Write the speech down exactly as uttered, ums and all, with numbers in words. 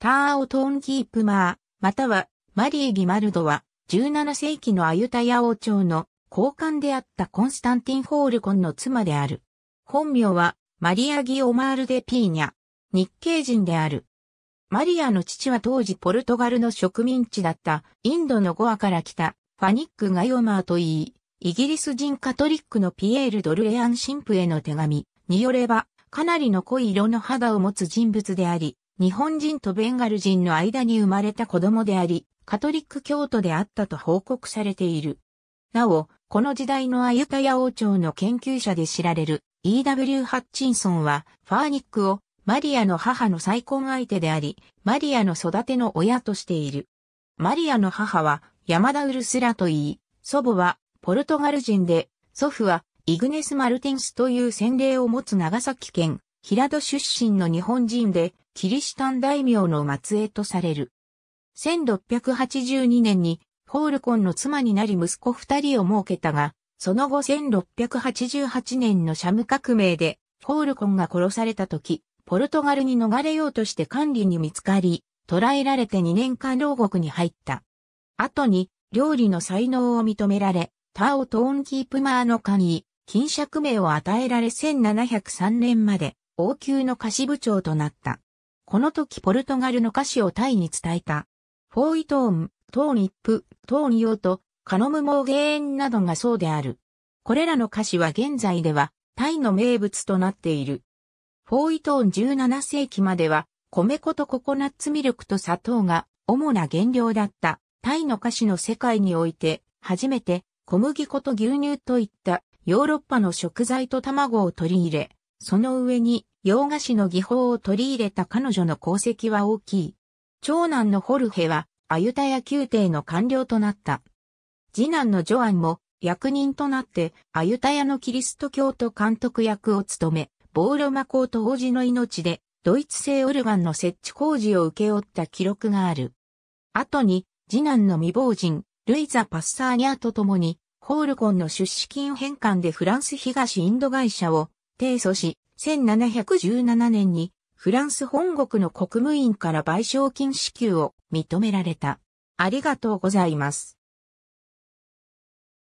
ターオ・トーン・ギープマー、またはマリー・ギマルドは、じゅうなな世紀のアユタヤ王朝の高官であったコンスタンティン・フォールコンの妻である。本名はマリア・ギオマール・デ・ピーニャ。日系人である。マリアの父は当時ポルトガルの植民地だったインドのゴアから来たファニック・ガヨマーといい、イギリス人カトリックのピエール・ドルレアン神父への手紙によれば、かなりの濃い色の肌を持つ人物であり、日本人とベンガル人の間に生まれた子供であり、カトリック教徒であったと報告されている。なお、この時代のアユタヤ王朝の研究者で知られる イーダブリュー ハッチンソンは、ファーニックをマリアの母の再婚相手であり、マリアの育ての親としている。マリアの母は山田ウルスラといい、祖母はポルトガル人で、祖父はイグネス・マルティンスという洗礼を持つ長崎県平戸出身の日本人で、キリシタン大名の末裔とされる。せんろっぴゃくはちじゅうにねんにフォールコンの妻になり息子二人を設けたが、その後せんろっぴゃくはちじゅうはちねんのシャム革命でフォールコンが殺された時、ポルトガルに逃れようとして官吏に見つかり、捕らえられてにねんかん牢獄に入った。後に料理の才能を認められ、ターオ・トーン・ギープマーの官位、金爵名を与えられせんななひゃくさんねんまで王宮の菓子部長となった。この時ポルトガルの菓子をタイに伝えた。フォーイトーン、トーニップ、トーニオとカノムモーゲーンなどがそうである。これらの菓子は現在ではタイの名物となっている。フォーイトーンじゅうなな世紀までは米粉とココナッツミルクと砂糖が主な原料だったタイの菓子の世界において初めて小麦粉と牛乳といったヨーロッパの食材と卵を取り入れ、その上に洋菓子の技法を取り入れた彼女の功績は大きい。長男のホルヘはアユタヤ宮廷の官僚となった。次男のジョアンも役人となってアユタヤのキリスト教徒監督役を務め、ボーロマ公と王子の命でドイツ製オルガンの設置工事を請け負った記録がある。後に次男の未亡人ルイザ・パッサーニャと共にホールコンの出資金返還でフランス東インド会社を提訴し、せんななひゃくじゅうななねんにフランス本国の国務院から賠償金支給を認められた。ありがとうございます。